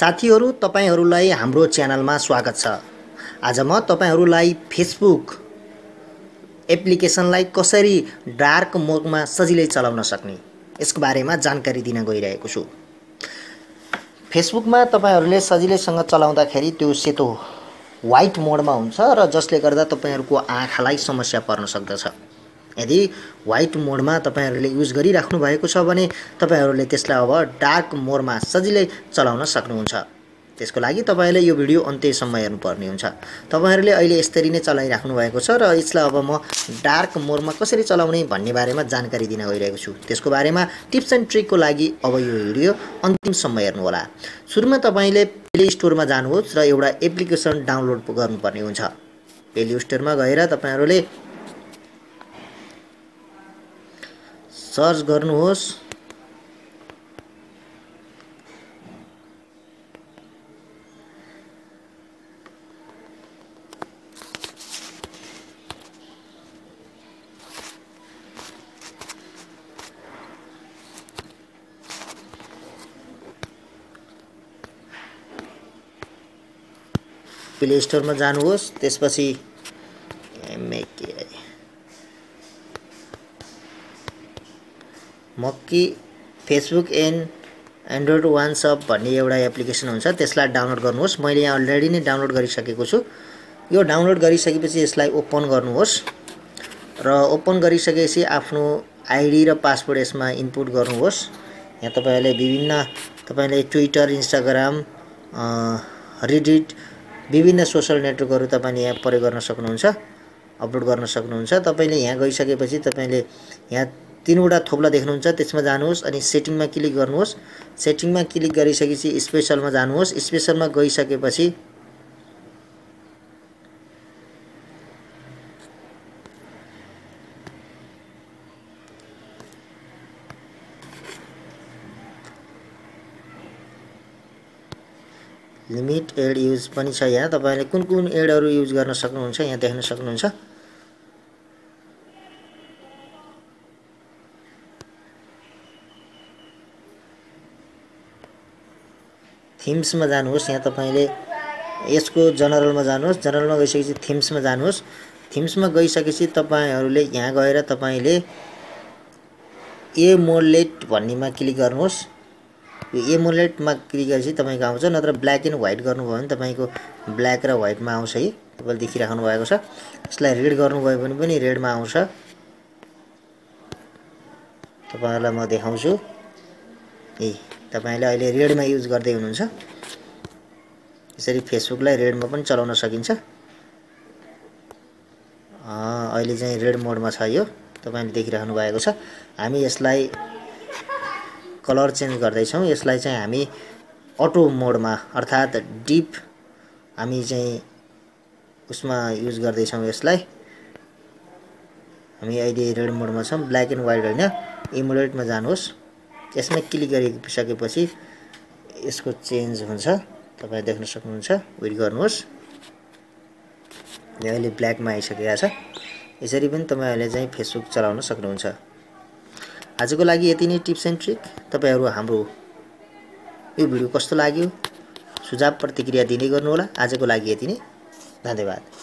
साथीहरु तपाईहरुलाई हाम्रो च्यानलमा स्वागत छ। आज म तपाईहरुलाई फेसबुक एप्लिकेशनलाई कसरी डार्क मोडमा सजिलै चलाउन सक्ने यसको बारेमा जानकारी दिन गइरहेको छु। फेसबुकमा तपाईहरुले सजिलैसँग चलाउँदाखेरि त्यो सेतो व्हाइट मोडमा हुन्छ र जसले गर्दा तपाईहरुको आँखालाई समस्या पर्न सक्दछ। यदि व्हाइट मोडमा तपाईहरुले युज गरिराख्नु भएको छ भने तपाईहरुले त्यसलाई अब डार्क मोडमा सजिलै चलाउन सक्नुहुन्छ। त्यसको लागि तपाईहरुले यो भिडियो अन्त्यसम्म हेर्नु पर्ने हुन्छ। तपाईहरुले अहिले यसरी नै चलाइराख्नु भएको छ र यसलाई अब म डार्क मोडमा कसरी चलाउने भन्ने बारेमा जानकारी दिन गइरहेको छु। त्यसको बारेमा टिप्स एन्ड ट्रिकको लागि अब यो भिडियो अन्तिमसम्म हेर्नु होला। सुरुमा तपाईले प्ले स्टोरमा जानुहोस् र एउटा एप्लिकेसन डाउनलोड गर्नुपर्ने हुन्छ। प्ले स्टोरमा गएर तपाईहरुले सर्च गर्नुहोस् प्ले स्टोरमा जानुहोस्। त्यसपछि मक्की फेसबुक एन्ड एन्ड्रोइड वाट्सएप भन्ने एउटा एप्लिकेसन हुन्छ, त्यसलाई डाउनलोड गर्नुहोस्। मैले यहाँ अलरेडी नै डाउनलोड गरिसकेको छु। यो डाउनलोड गरिसकेपछि यसलाई ओपन गर्नुहोस् र ओपन गरिसकेपछि आफ्नो आइडी र पासवर्ड यसमा इनपुट गर्नुहोस्। यहाँ तपाईहरुले विभिन्न ट्विटर, इन्स्टाग्राम, रेडिट, विभिन्न सोशल नेटवर्कहरु तपाईले यहाँ प्रयोग गर्न सक्नुहुन्छ, अपलोड गर्न सक्नुहुन्छ। तपाईले यहाँ गइसकेपछि तपाईले यहाँ तीनवटा थोप्ला देख्नुहुन्छ, त्यसमा जानुहोस् अनि सेटिङमा क्लिक गर्नुहोस्। सेटिङमा क्लिक गरिसकेपछि स्पेशलमा जानुहोस्। स्पेशलमा गइसकेपछि लिमिट एड युज पनि छ। यहाँ तपाईले कुन कुन एडहरु युज गर्न सक्नुहुन्छ यहाँ देख्न सक्नुहुन्छ। थीम्स में जानुहोस्। यहाँ तपाईले यसको जनरल में जानुहोस्। जनरल में गइसकेपछि थीम्स में जानुहोस्। थीम्स में गइसकेपछि तपाईहरुले यहाँ गएर तपाईले एमोलेट भन्नेमा क्लिक गर्नुहोस्। यो एमोलेट में क्लिक गरेपछि तपाईको आउँछ, नत्र ब्ल्याक एन्ड व्हाइट गर्नुभयो भने तपाईको ब्ल्याक र व्हाइट में आउँछ। है तपाईले देखिराख्नु भएको छ। यसलाई रेड गर्नुभयो भने पनि रेड में आउँछ। तपाईहरुलाई म देखाउँछु। ए तपाईले अहिले रेडमा युज गर्दै हुनुहुन्छ। यसरी फेसबुकलाई रेडमा पनि चलाउन सकिन्छ। अहिले चाहिँ रेड मोडमा छ, यो तपाईले देखिराख्नु भएको छ। हामी यसलाई कलर चेन्ज गर्दैछौँ। यसलाई चाहिँ हामी अटो मोडमा अर्थात डिप हामी चाहिँ उसमा युज गर्दैछौँ। यसलाई हामी अहिले रेड मोडमा छौँ, ब्ल्याक एन्ड व्हाइट हैन। एमुलेटमा जानुहोस्। यसमा क्लिक गरिसकेपछि यसको चेन्ज हुन्छ, तपाईले देख्न सक्नुहुन्छ। वेट गर्नुहोस्, यो अहिले ब्ल्याकमा आइसकेको छ। यसरी पनि तपाईहरुले चाहिँ फेसबुक चलाउन सक्नुहुन्छ। आजको लागि यति नै टिप्स एन्ड ट्रिक। तपाईहरु हाम्रो यो भिडियो कस्तो लाग्यो, सुझाव प्रतिक्रिया दिने गर्नु होला। आजको लागि यति नै, धन्यवाद।